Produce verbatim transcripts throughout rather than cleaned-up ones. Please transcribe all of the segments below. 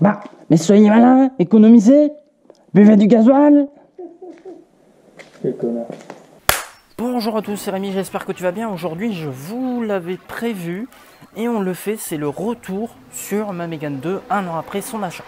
Bah, mais soyez malin, économisez, buvez du gasoil. Quel connard. Bonjour à tous, c'est Rémi, j'espère que tu vas bien. Aujourd'hui, je vous l'avais prévu et on le fait, c'est le retour sur ma Mégane deux un an après son achat.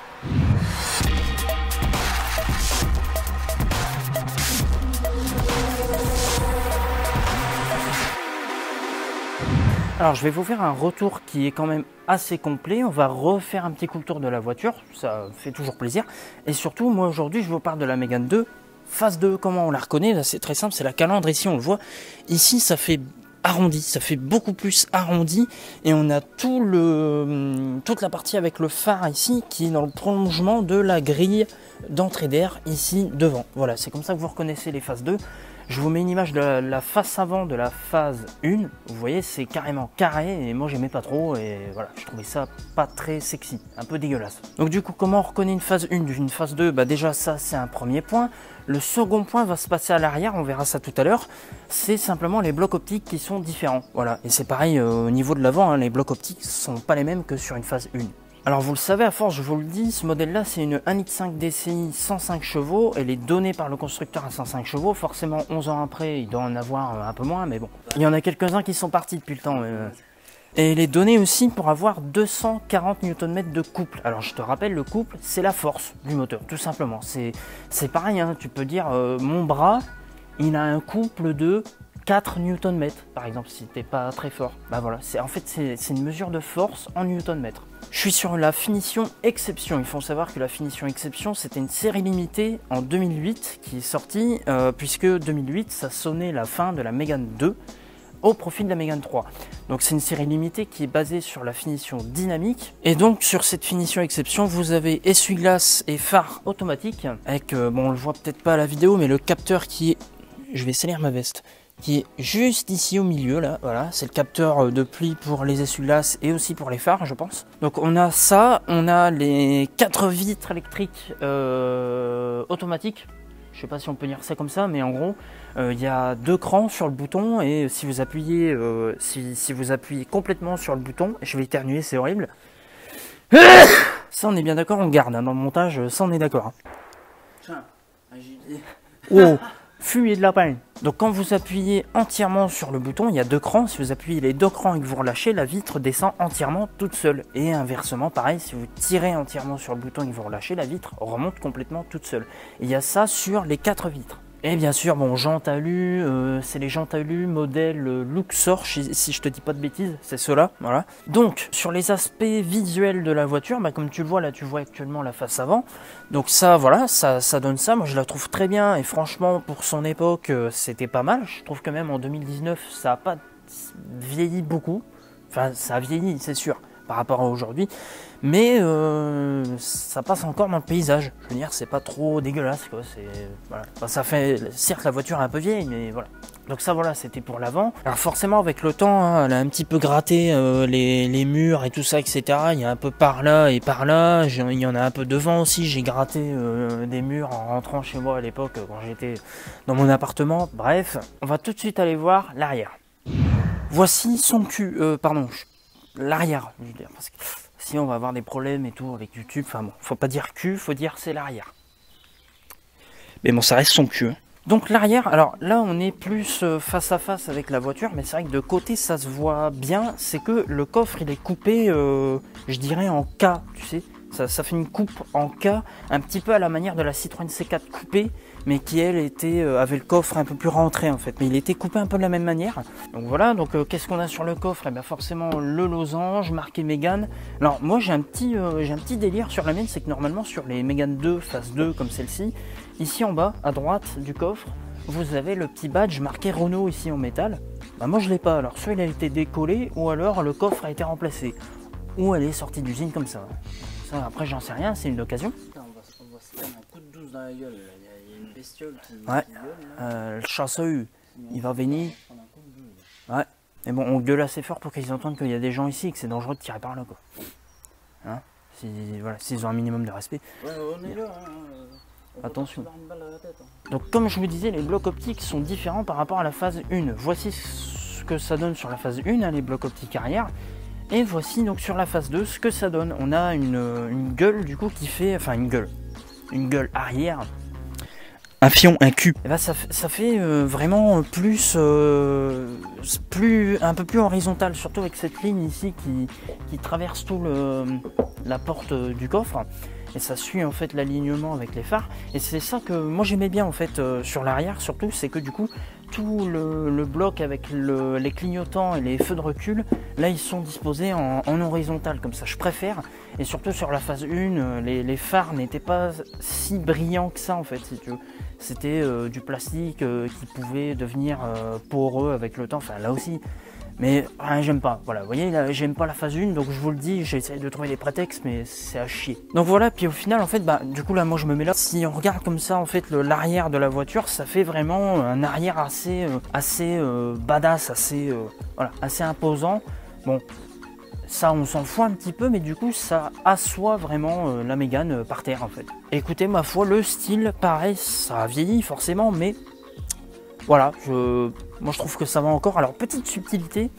Alors je vais vous faire un retour qui est quand même assez complet, on va refaire un petit coup de tour de la voiture, ça fait toujours plaisir. Et surtout, moi aujourd'hui je vous parle de la Mégane deux, face deux, comment on la reconnaît, là c'est très simple, c'est la calandre, ici on le voit. Ici ça fait arrondi, ça fait beaucoup plus arrondi et on a tout le, toute la partie avec le phare ici qui est dans le prolongement de la grille d'entrée d'air ici devant. Voilà, c'est comme ça que vous reconnaissez les faces deux. Je vous mets une image de la, la face avant de la phase un, vous voyez c'est carrément carré et moi j'aimais pas trop et voilà, je trouvais ça pas très sexy, un peu dégueulasse. Donc du coup comment on reconnaît une phase un d'une phase deux? Bah déjà ça c'est un premier point, le second point va se passer à l'arrière, on verra ça tout à l'heure, c'est simplement les blocs optiques qui sont différents. Voilà, et c'est pareil euh, au niveau de l'avant, hein, les blocs optiques sont pas les mêmes que sur une phase un. Alors vous le savez, à force je vous le dis, ce modèle là c'est une un virgule cinq D C I cent cinq chevaux, elle est donnée par le constructeur à cent cinq chevaux, forcément onze ans après il doit en avoir un peu moins mais bon, il y en a quelques-uns qui sont partis depuis le temps. Euh... Et elle est donnée aussi pour avoir deux cent quarante newton-mètres de couple. Alors je te rappelle, le couple c'est la force du moteur tout simplement, c'est pareil, hein, tu peux dire euh, mon bras il a un couple de quatre newton-mètres par exemple si t'es pas très fort. Bah voilà, en fait c'est une mesure de force en newton-mètres. Je suis sur la finition exception, il faut savoir que la finition exception c'était une série limitée en deux mille huit qui est sortie euh, puisque deux mille huit ça sonnait la fin de la Mégane deux au profit de la Mégane trois. Donc c'est une série limitée qui est basée sur la finition dynamique et donc sur cette finition exception vous avez essuie-glace et phare automatique avec, euh, bon on le voit peut-être pas à la vidéo mais le capteur qui est, je vais salir ma veste, qui est juste ici au milieu là, voilà, c'est le capteur de pli pour les essuie-glaces et aussi pour les phares je pense. Donc on a ça, on a les quatre vitres électriques euh, automatiques, je sais pas si on peut dire ça comme ça, mais en gros il euh, y a deux crans sur le bouton et si vous appuyez, euh, si, si vous appuyez complètement sur le bouton, je vais éternuer, c'est horrible. Ça on est bien d'accord, on garde hein, dans le montage, ça on est d'accord. Hein. Oh. Fumée de lapin. Donc quand vous appuyez entièrement sur le bouton, il y a deux crans, si vous appuyez les deux crans et que vous relâchez, la vitre descend entièrement toute seule. Et inversement, pareil, si vous tirez entièrement sur le bouton et que vous relâchez, la vitre remonte complètement toute seule. Et il y a ça sur les quatre vitres. Et bien sûr, bon, jantes alu, euh, c'est les jantes alu modèle euh, Luxor, si, si je te dis pas de bêtises, c'est ceux-là, voilà. Donc, sur les aspects visuels de la voiture, bah, comme tu le vois, là, tu vois actuellement la face avant. Donc ça, voilà, ça, ça donne ça, moi je la trouve très bien, et franchement, pour son époque, euh, c'était pas mal. Je trouve que même en deux mille dix-neuf, ça a pas vieilli beaucoup. Enfin, ça a vieilli, c'est sûr, par rapport à aujourd'hui. Mais euh, ça passe encore dans le paysage, je veux dire c'est pas trop dégueulasse quoi, voilà. Enfin, ça fait, certes la voiture est un peu vieille mais voilà. Donc ça voilà c'était pour l'avant. Alors forcément avec le temps hein, elle a un petit peu gratté euh, les, les murs et tout ça etc, il y a un peu par là et par là, il y en a un peu devant aussi, j'ai gratté euh, des murs en rentrant chez moi à l'époque quand j'étais dans mon appartement, bref. On va tout de suite aller voir l'arrière. Voici son cul, euh, pardon, l'arrière je veux dire parce que... Si on va avoir des problèmes et tout avec YouTube, enfin bon, faut pas dire cul, faut dire c'est l'arrière. Mais bon, ça reste son cul. Hein. Donc l'arrière, alors là on est plus face à face avec la voiture, mais c'est vrai que de côté ça se voit bien, c'est que le coffre il est coupé, euh, je dirais en K, tu sais, ça, ça fait une coupe en K, un petit peu à la manière de la Citroën C quatre coupée, mais qui elle était, euh, avait le coffre un peu plus rentré en fait, mais il était coupé un peu de la même manière. Donc voilà, donc euh, qu'est-ce qu'on a sur le coffre? Et bien forcément le losange marqué Mégane. Alors moi j'ai un petit euh, j'ai un petit délire sur la mienne, c'est que normalement sur les Mégane deux phase deux comme celle-ci, ici en bas à droite du coffre vous avez le petit badge marqué Renault ici en métal. Bah moi je l'ai pas, alors soit il a été décollé ou alors le coffre a été remplacé ou elle est sortie d'usine comme ça. Ça après j'en sais rien, c'est une occasion. Putain, on va, on va se prendre un coup de douze dans la gueule là. Qui, ouais, qui gueule, euh, le chasseur, il va venir. Ouais, mais bon, on gueule assez fort pour qu'ils entendent qu'il y a des gens ici et que c'est dangereux de tirer par là, quoi. Hein, s'ils voilà, ont un minimum de respect. Ouais, on est là, hein. On attention. Tête, hein. Donc, comme je vous disais, les blocs optiques sont différents par rapport à la phase un. Voici ce que ça donne sur la phase un, hein, les blocs optiques arrière. Et voici donc sur la face deux ce que ça donne. On a une, une gueule du coup qui fait, enfin une gueule, une gueule arrière, un fion, un cul. Et bah ça, ça fait euh, vraiment plus, euh, plus, un peu plus horizontal, surtout avec cette ligne ici qui, qui traverse tout le, la porte du coffre. Et ça suit en fait l'alignement avec les phares, et c'est ça que moi j'aimais bien en fait euh, sur l'arrière surtout, c'est que du coup tout le, le bloc avec le, les clignotants et les feux de recul, là ils sont disposés en, en horizontal, comme ça je préfère. Et surtout sur la phase un, les, les phares n'étaient pas si brillants que ça en fait, si tu veux. C'était euh, du plastique euh, qui pouvait devenir euh, poreux avec le temps, enfin là aussi. Mais hein, j'aime pas, voilà, vous voyez, j'aime pas la phase un, donc je vous le dis, j'essaie de trouver des prétextes, mais c'est à chier. Donc voilà, puis au final, en fait, bah, du coup, là, moi, je me mets là. Si on regarde comme ça, en fait, l'arrière de la voiture, ça fait vraiment un arrière assez, euh, assez euh, badass, assez, euh, voilà, assez imposant. Bon, ça, on s'en fout un petit peu, mais du coup, ça assoit vraiment euh, la Mégane euh, par terre, en fait. Écoutez, ma foi, le style, pareil, ça vieillit forcément, mais... Voilà, je, moi je trouve que ça va encore. Alors petite subtilité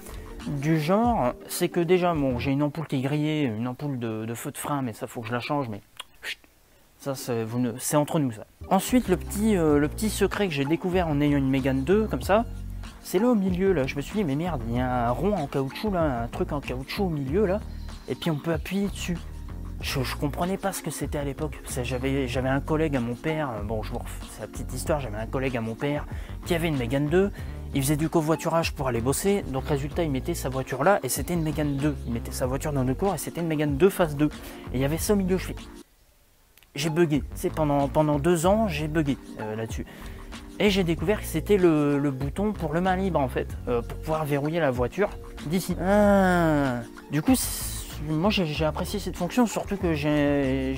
du genre, c'est que déjà, bon, j'ai une ampoule qui est grillée, une ampoule de, de feu de frein, mais ça faut que je la change, mais chut, ça c'est entre nous ça. Ensuite le petit, euh, le petit secret que j'ai découvert en ayant une Mégane deux comme ça, c'est là au milieu là, je me suis dit mais merde, il y a un rond en caoutchouc là, un truc en caoutchouc au milieu là, et puis on peut appuyer dessus. Je, je comprenais pas ce que c'était à l'époque. J'avais un collègue à mon père, bon je vous refais sa petite histoire, j'avais un collègue à mon père qui avait une Mégane deux, il faisait du covoiturage pour aller bosser, donc résultat il mettait sa voiture là et c'était une Mégane deux. Il mettait sa voiture dans le cours et c'était une Mégane deux phase deux. Et il y avait ça au milieu, je fais... J'ai bugué, c'est pendant, pendant deux ans j'ai bugué euh, là-dessus. Et j'ai découvert que c'était le, le bouton pour le main libre en fait, euh, pour pouvoir verrouiller la voiture d'ici. Ah, du coup... Moi j'ai apprécié cette fonction, surtout que j'ai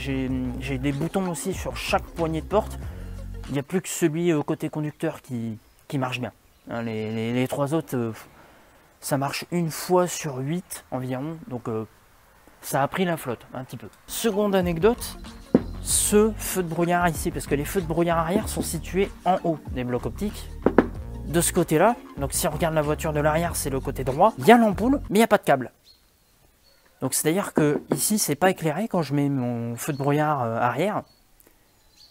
des boutons aussi sur chaque poignée de porte. Il n'y a plus que celui côté conducteur qui, qui marche bien. Les, les, les trois autres, ça marche une fois sur huit environ, donc ça a pris la flotte un petit peu. Seconde anecdote, ce feu de brouillard ici, parce que les feux de brouillard arrière sont situés en haut des blocs optiques. De ce côté-là, donc si on regarde la voiture de l'arrière, c'est le côté droit, il y a l'ampoule, mais il n'y a pas de câble. Donc c'est-à-dire que ici c'est pas éclairé quand je mets mon feu de brouillard arrière,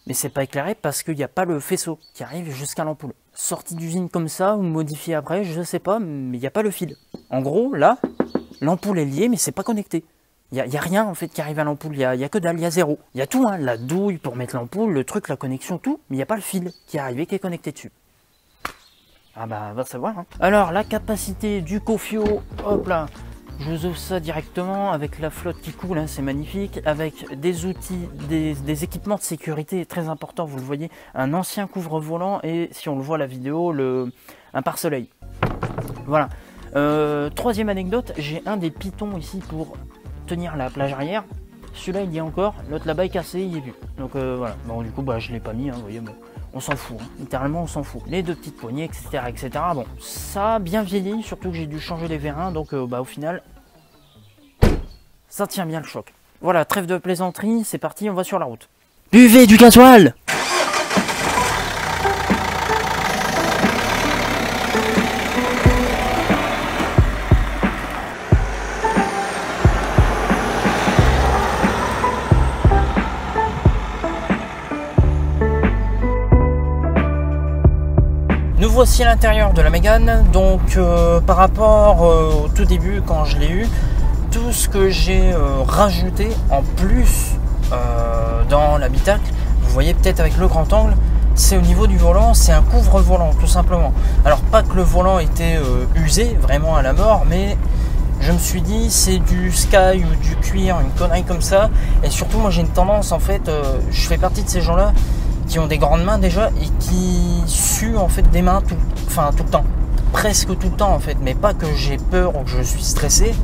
mais c'est pas éclairé parce qu'il n'y a pas le faisceau qui arrive jusqu'à l'ampoule. Sortie d'usine comme ça ou modifiée après, je sais pas, mais il n'y a pas le fil. En gros, là, l'ampoule est liée mais c'est pas connecté. Il n'y a, a rien en fait qui arrive à l'ampoule, il n'y a, a que dalle, il y a zéro. Il y a tout, hein, la douille pour mettre l'ampoule, le truc, la connexion, tout, mais il n'y a pas le fil qui est arrivé, qui est connecté dessus. Ah bah, va savoir, hein. Alors, la capacité du Cofio, hop là. Je vous offre ça directement avec la flotte qui coule, hein, c'est magnifique, avec des outils, des, des équipements de sécurité très importants, vous le voyez, un ancien couvre-volant et, si on le voit à la vidéo, le, un pare-soleil. Voilà. Euh, troisième anecdote, j'ai un des pitons ici pour tenir la plage arrière. Celui-là, il y est encore, l'autre là-bas est cassé, il y est vu. Donc euh, voilà, bon du coup, bah, je ne l'ai pas mis, hein, vous voyez, bon. On s'en fout, hein. Littéralement on s'en fout. Les deux petites poignées, et cetera, et cetera. Bon, ça a bien vieilli, surtout que j'ai dû changer les vérins, donc euh, bah, au final, ça tient bien le choc. Voilà, trêve de plaisanterie, c'est parti, on va sur la route. Buvez du gasoil! Voici l'intérieur de la Mégane. Donc euh, par rapport euh, au tout début quand je l'ai eu, tout ce que j'ai euh, rajouté en plus euh, dans l'habitacle, vous voyez peut-être avec le grand angle, c'est au niveau du volant, c'est un couvre-volant tout simplement. Alors pas que le volant était euh, usé vraiment à la mort, mais je me suis dit c'est du sky ou du cuir, une connerie comme ça. Et surtout moi j'ai une tendance en fait, euh, je fais partie de ces gens là qui ont des grandes mains déjà et qui suent en fait des mains tout, enfin, tout le temps, presque tout le temps en fait, mais pas que j'ai peur ou que je suis stressé,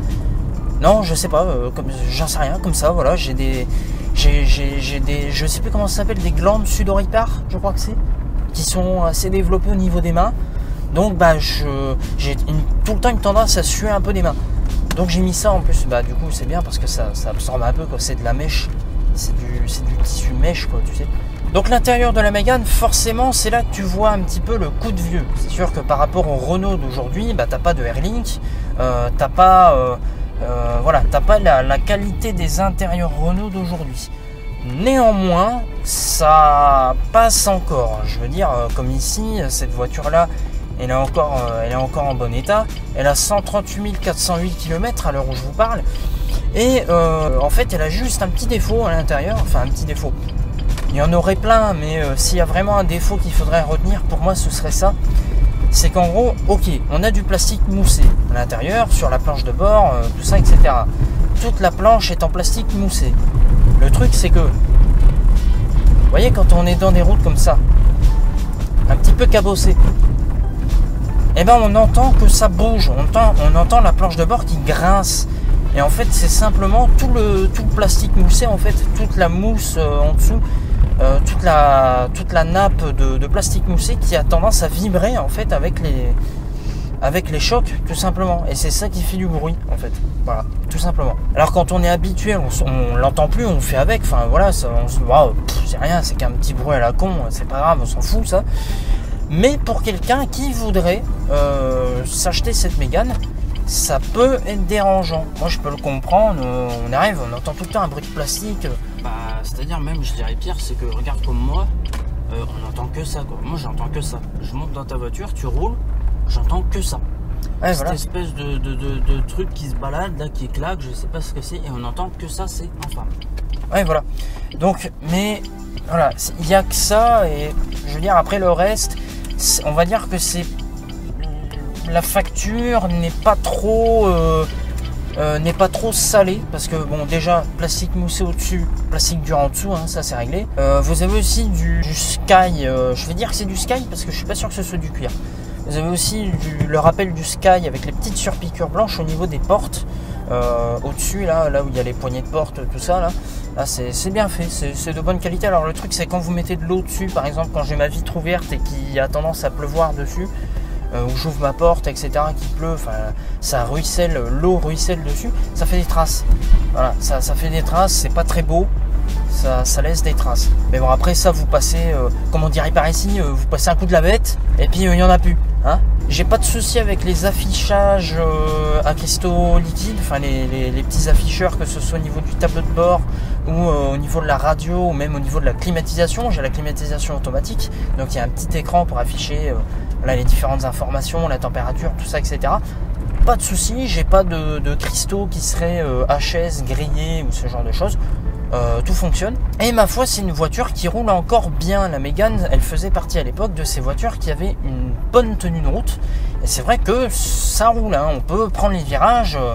non je sais pas, euh, comme j'en sais rien, comme ça voilà, j'ai des, j'ai, j'ai, j'ai des, je sais plus comment ça s'appelle, des glandes sudoripares je crois que c'est, qui sont assez développées au niveau des mains, donc bah je, j'ai tout le temps une tendance à suer un peu des mains, donc j'ai mis ça en plus, bah du coup c'est bien parce que ça, ça absorbe un peu, c'est de la mèche, c'est du, c'est du tissu mèche quoi, tu sais. Donc l'intérieur de la Mégane, forcément, c'est là que tu vois un petit peu le coup de vieux. C'est sûr que par rapport au Renault d'aujourd'hui, bah, t'as pas de Air Link, euh, t'as pas, euh, Euh, voilà, t'as pas la, la qualité des intérieurs Renault d'aujourd'hui. Néanmoins, ça passe encore. Je veux dire, comme ici, cette voiture-là, elle est encore, elle est encore en bon état. Elle a cent trente-huit mille quatre cent huit kilomètres à l'heure où je vous parle. Et euh, en fait, elle a juste un petit défaut à l'intérieur. Enfin, un petit défaut. Il y en aurait plein, mais euh, s'il y a vraiment un défaut qu'il faudrait retenir, pour moi, ce serait ça. C'est qu'en gros, ok, on a du plastique moussé à l'intérieur, sur la planche de bord, euh, tout ça, et cetera. Toute la planche est en plastique moussé. Le truc, c'est que, vous voyez, quand on est dans des routes comme ça, un petit peu cabossées, eh ben on entend que ça bouge, on entend, on entend la planche de bord qui grince. Et en fait, c'est simplement tout le, tout le plastique moussé, en fait, toute la mousse euh, en dessous, euh, toute, la, toute la nappe de, de plastique moussé qui a tendance à vibrer, en fait, avec les, avec les chocs, tout simplement. Et c'est ça qui fait du bruit, en fait. Voilà, tout simplement. Alors, quand on est habitué, on, on l'entend plus, on fait avec. Enfin, voilà, ça, on se dit, oh, c'est rien, c'est qu'un petit bruit à la con, c'est pas grave, on s'en fout, ça. Mais pour quelqu'un qui voudrait euh, s'acheter cette Mégane, ça peut être dérangeant. Moi, je peux le comprendre. On arrive, on entend tout le temps un bruit de plastique. Bah, c'est-à-dire même, je dirais pire, c'est que regarde comme moi, euh, on entend que ça, quoi. Moi, j'entends que ça. Je monte dans ta voiture, tu roules, j'entends que ça. Ouais, cette voilà. espèce de, de, de, de truc qui se balade, là, qui claque, je sais pas ce que c'est, et on entend que ça, c'est enfin. Ouais, voilà. Donc, mais voilà, il n'y a que ça, et je veux dire, après le reste, on va dire que c'est. La facture n'est pas trop euh, euh, n'est pas trop salée parce que bon, déjà plastique moussé au dessus, plastique dur en dessous, hein, ça c'est réglé. Euh, vous avez aussi du, du sky, euh, je vais dire que c'est du sky parce que je suis pas sûr que ce soit du cuir. Vous avez aussi du, le rappel du sky avec les petites surpiqûres blanches au niveau des portes, euh, au dessus là, là où il y a les poignées de porte, tout ça là, là c'est bien fait, c'est de bonne qualité. Alors le truc, c'est quand vous mettez de l'eau dessus, par exemple quand j'ai ma vitre ouverte et qu'il a tendance à pleuvoir dessus, où j'ouvre ma porte, et cetera, qui pleut, enfin, ça ruisselle, l'eau ruisselle dessus, ça fait des traces. Voilà, ça, ça fait des traces, c'est pas très beau, ça, ça laisse des traces. Mais bon, après ça, vous passez, euh, comme on dirait par ici, euh, vous passez un coup de la bête, et puis il euh, n'y en a plus. Hein, j'ai pas de souci avec les affichages euh, à cristaux liquides, enfin les, les, les petits afficheurs, que ce soit au niveau du tableau de bord ou euh, au niveau de la radio ou même au niveau de la climatisation. J'ai la climatisation automatique, donc il y a un petit écran pour afficher euh, voilà, les différentes informations, la température, tout ça, et cetera. Pas de souci, j'ai pas de, de cristaux qui seraient euh, H S, grillés ou ce genre de choses. Euh, tout fonctionne. Et ma foi, c'est une voiture qui roule encore bien. La Mégane, elle faisait partie à l'époque de ces voitures qui avaient une bonne tenue de route. Et c'est vrai que ça roule, hein. On peut prendre les virages euh,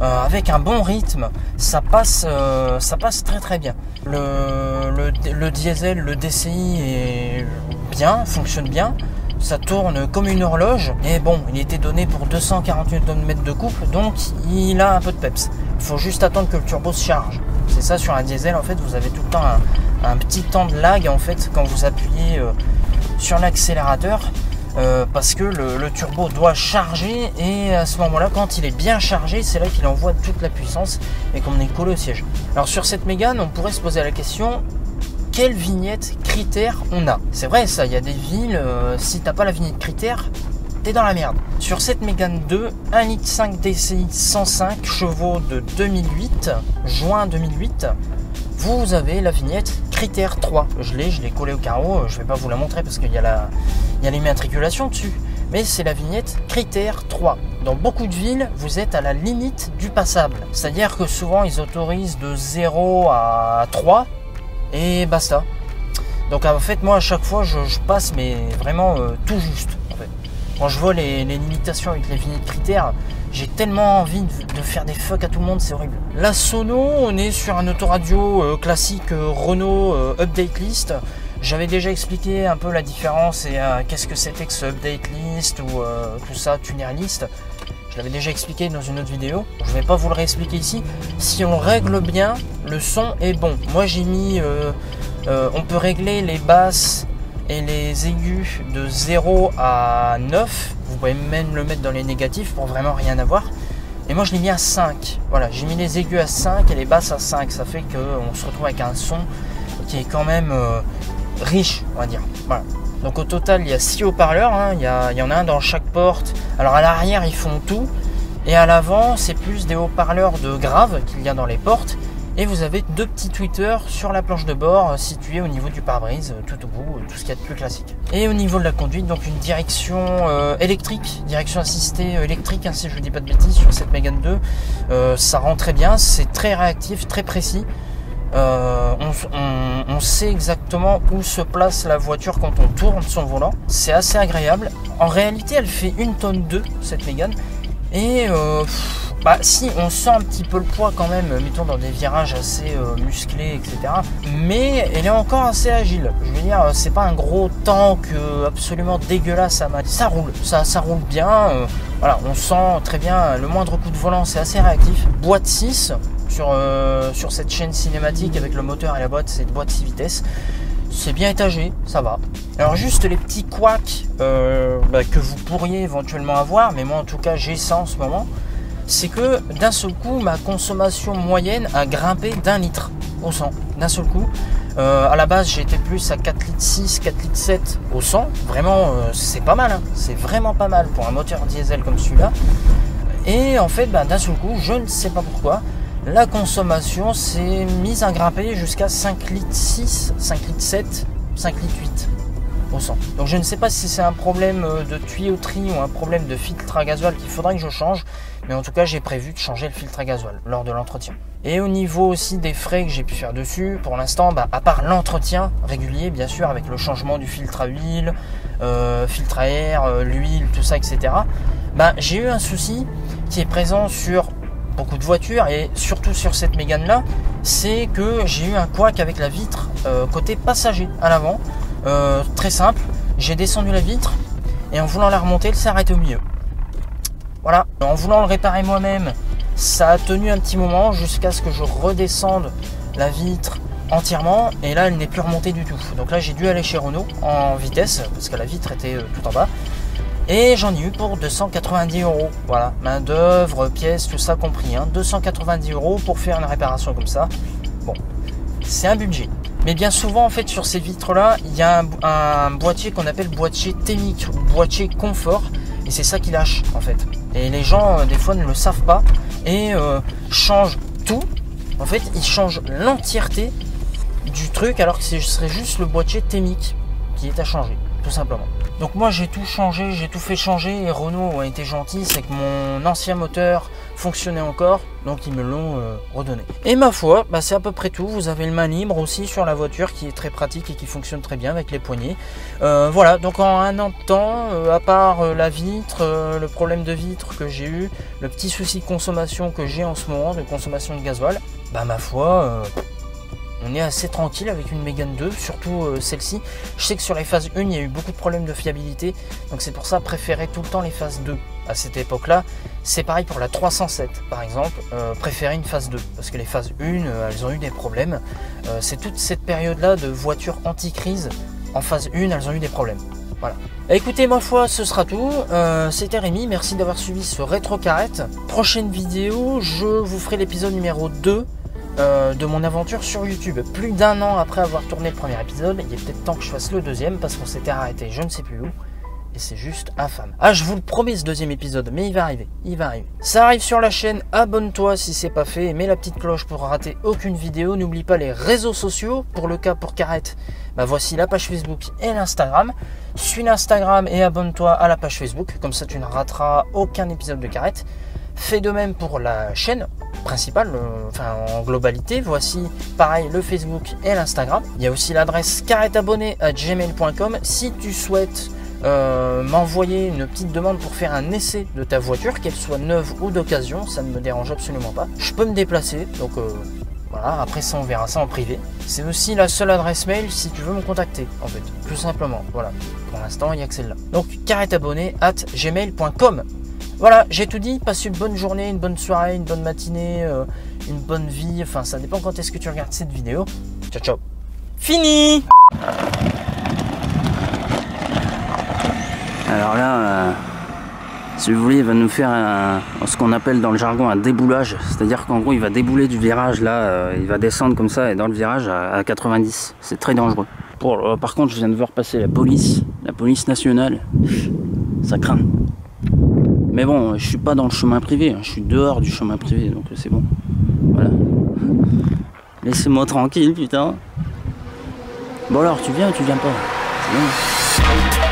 euh, avec un bon rythme. Ça passe, euh, ça passe très très bien. Le, le, le diesel, le D C I est bien, fonctionne bien. Ça tourne comme une horloge. Et bon, il était donné pour deux cent quarante newton-mètres de couple, donc il a un peu de peps. Il faut juste attendre que le turbo se charge. C'est ça, sur un diesel, en fait, vous avez tout le temps un, un petit temps de lag, en fait, quand vous appuyez euh, sur l'accélérateur, euh, parce que le, le turbo doit charger, et à ce moment-là, quand il est bien chargé, c'est là qu'il envoie toute la puissance et qu'on est collé au siège. Alors, sur cette Mégane, on pourrait se poser la question, quelle vignette critère on a? C'est vrai, ça, il y a des villes, euh, si t'as pas la vignette critère, t'es dans la merde. Sur cette Mégane deux, un virgule cinq litre D C I cent cinq chevaux de deux mille huit, juin deux mille huit, vous avez la vignette Critère trois. Je l'ai, je l'ai collée au carreau, je vais pas vous la montrer parce qu'il y a la, il y a l'immatriculation dessus. Mais c'est la vignette Critère trois. Dans beaucoup de villes, vous êtes à la limite du passable. C'est-à-dire que souvent, ils autorisent de zéro à trois et basta. Donc en fait, moi, à chaque fois, je, je passe, mais vraiment euh, tout juste. Quand je vois les, les limitations avec les vignettes critères, j'ai tellement envie de, de faire des fuck à tout le monde, c'est horrible. La sono, on est sur un autoradio euh, classique euh, Renault euh, Update List. J'avais déjà expliqué un peu la différence et euh, qu'est-ce que c'était que ce Update List ou euh, tout ça, Tuner List. Je l'avais déjà expliqué dans une autre vidéo. Je ne vais pas vous le réexpliquer ici. Si on règle bien, le son est bon. Moi, j'ai mis... Euh, euh, on peut régler les basses et les aigus de zéro à neuf, vous pouvez même le mettre dans les négatifs pour vraiment rien avoir. Et moi je l'ai mis à cinq, voilà, j'ai mis les aigus à cinq et les basses à cinq, ça fait qu'on se retrouve avec un son qui est quand même euh, riche, on va dire. Voilà. Donc au total il y a six haut-parleurs, hein. il, y a, il y en a un dans chaque porte. Alors à l'arrière ils font tout, Et à l'avant, c'est plus des haut-parleurs de grave qu'il y a dans les portes. Et vous avez deux petits tweeters sur la planche de bord située au niveau du pare-brise, tout au bout, tout ce qu'il y a de plus classique. Et au niveau de la conduite, donc une direction euh, électrique, direction assistée électrique, hein, si je ne dis pas de bêtises, sur cette Mégane deux. Euh, ça rend très bien, c'est très réactif, très précis. Euh, on, on, on sait exactement où se place la voiture quand on tourne son volant. C'est assez agréable. En réalité, elle fait une tonne deux, cette Mégane. Et euh, pff, bah si, on sent un petit peu le poids quand même, mettons dans des virages assez euh, musclés, et cetera. Mais elle est encore assez agile. Je veux dire, c'est pas un gros tank euh, absolument dégueulasse à mat. Ça roule, ça, ça roule bien. Euh, voilà, on sent très bien le moindre coup de volant, c'est assez réactif. Boîte six sur, euh, sur cette chaîne cinématique avec le moteur et la boîte, c'est une boîte six vitesses. C'est bien étagé, ça va. Alors juste les petits couacs euh, bah, que vous pourriez éventuellement avoir, mais moi en tout cas j'ai ça en ce moment, c'est que d'un seul coup ma consommation moyenne a grimpé d'un litre au cent. D'un seul coup, euh, à la base j'étais plus à quatre litres six, quatre litres sept au cent. Vraiment euh, c'est pas mal, hein. C'est vraiment pas mal pour un moteur diesel comme celui-là. Et en fait bah, d'un seul coup, je ne sais pas pourquoi, la consommation s'est mise à grimper jusqu'à cinq litres six, cinq litres sept, cinq litres huit au cent. Donc je ne sais pas si c'est un problème de tuyauterie ou un problème de filtre à gasoil qu'il faudrait que je change, mais en tout cas j'ai prévu de changer le filtre à gasoil lors de l'entretien. Et au niveau aussi des frais que j'ai pu faire dessus, pour l'instant, bah, à part l'entretien régulier, bien sûr, avec le changement du filtre à huile, euh, filtre à air, euh, l'huile, tout ça, et cetera, bah, j'ai eu un souci qui est présent sur beaucoup de voitures et surtout sur cette Mégane là, c'est que j'ai eu un couac avec la vitre euh, côté passager à l'avant. Euh, très simple, j'ai descendu la vitre et en voulant la remonter, elle s'est arrêtée au milieu. Voilà, en voulant le réparer moi-même, ça a tenu un petit moment jusqu'à ce que je redescende la vitre entièrement et là elle n'est plus remontée du tout. Donc là j'ai dû aller chez Renault en vitesse parce que la vitre était euh, tout en bas. Et j'en ai eu pour deux cent quatre-vingt-dix euros, voilà, main d'œuvre, pièces, tout ça compris, hein. deux cent quatre-vingt-dix euros pour faire une réparation comme ça, bon, c'est un budget. Mais bien souvent, en fait, sur ces vitres-là, il y a un, un boîtier qu'on appelle boîtier thermique, ou boîtier confort, et c'est ça qui lâche, en fait. Et les gens, euh, des fois, ne le savent pas, et euh, changent tout, en fait, ils changent l'entièreté du truc, alors que ce serait juste le boîtier thermique qui est à changer, tout simplement. Donc moi j'ai tout changé, j'ai tout fait changer et Renault a été gentil, c'est que mon ancien moteur fonctionnait encore, donc ils me l'ont euh, redonné. Et ma foi, bah, c'est à peu près tout, vous avez le main libre aussi sur la voiture qui est très pratique et qui fonctionne très bien avec les poignées. Euh, voilà, donc en un an de temps, euh, à part euh, la vitre, euh, le problème de vitre que j'ai eu, le petit souci de consommation que j'ai en ce moment, de consommation de gasoil, bah ma foi... Euh on est assez tranquille avec une Mégane deux, surtout euh, celle-ci. Je sais que sur les phases un, il y a eu beaucoup de problèmes de fiabilité, donc c'est pour ça préférer tout le temps les phases deux à cette époque-là. C'est pareil pour la trois cent sept, par exemple, euh, préférer une phase deux, parce que les phases un, euh, elles ont eu des problèmes. Euh, c'est toute cette période-là de voitures anti-crise, en phase un, elles ont eu des problèmes. Voilà. Écoutez, ma foi, ce sera tout. Euh, C'était Rémi, merci d'avoir suivi ce rétro carette. Prochaine vidéo, je vous ferai l'épisode numéro deux. Euh, de mon aventure sur YouTube. Plus d'un an après avoir tourné le premier épisode, il est peut-être temps que je fasse le deuxième parce qu'on s'était arrêté je ne sais plus où et c'est juste infâme. Ah, je vous le promets ce deuxième épisode, mais il va arriver, il va arriver. Ça arrive sur la chaîne, abonne-toi si c'est pas fait, mets la petite cloche pour rater aucune vidéo, n'oublie pas les réseaux sociaux, pour le cas pour Carette, bah voici la page Facebook et l'Instagram. Suis l'Instagram et abonne-toi à la page Facebook, comme ça tu ne rateras aucun épisode de Carette. Fais de même pour la chaîne principale, euh, enfin en globalité. Voici pareil le Facebook et l'Instagram. Il y a aussi l'adresse carette abonné à gmail point com si tu souhaites euh, m'envoyer une petite demande pour faire un essai de ta voiture, qu'elle soit neuve ou d'occasion, ça ne me dérange absolument pas. Je peux me déplacer, donc euh, voilà, après ça on verra ça en privé. C'est aussi la seule adresse mail si tu veux me contacter, en fait, tout simplement, voilà. Pour l'instant il n'y a que celle-là. Donc carette abonné à gmail point com. Voilà, j'ai tout dit, passe une bonne journée, une bonne soirée, une bonne matinée, euh, une bonne vie, enfin ça dépend quand est-ce que tu regardes cette vidéo. Ciao ciao. Fini. Alors là, euh, si vous voulez, il va nous faire un, ce qu'on appelle dans le jargon un déboulage, c'est-à-dire qu'en gros il va débouler du virage là, euh, il va descendre comme ça et dans le virage à, à quatre-vingt-dix, c'est très dangereux. Pour, euh, par contre je viens de voir passer la police, la police nationale, ça craint. Mais bon, je suis pas dans le chemin privé, hein. Je suis dehors du chemin privé, donc c'est bon. Voilà. Laissez-moi tranquille, putain. Bon alors, tu viens ou tu viens pas? C'est bon.